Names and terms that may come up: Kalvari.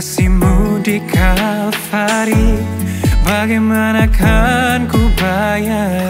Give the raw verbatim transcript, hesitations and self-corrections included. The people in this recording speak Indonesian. kasih-Mu di Kalvari, bagaimana kan ku bayar?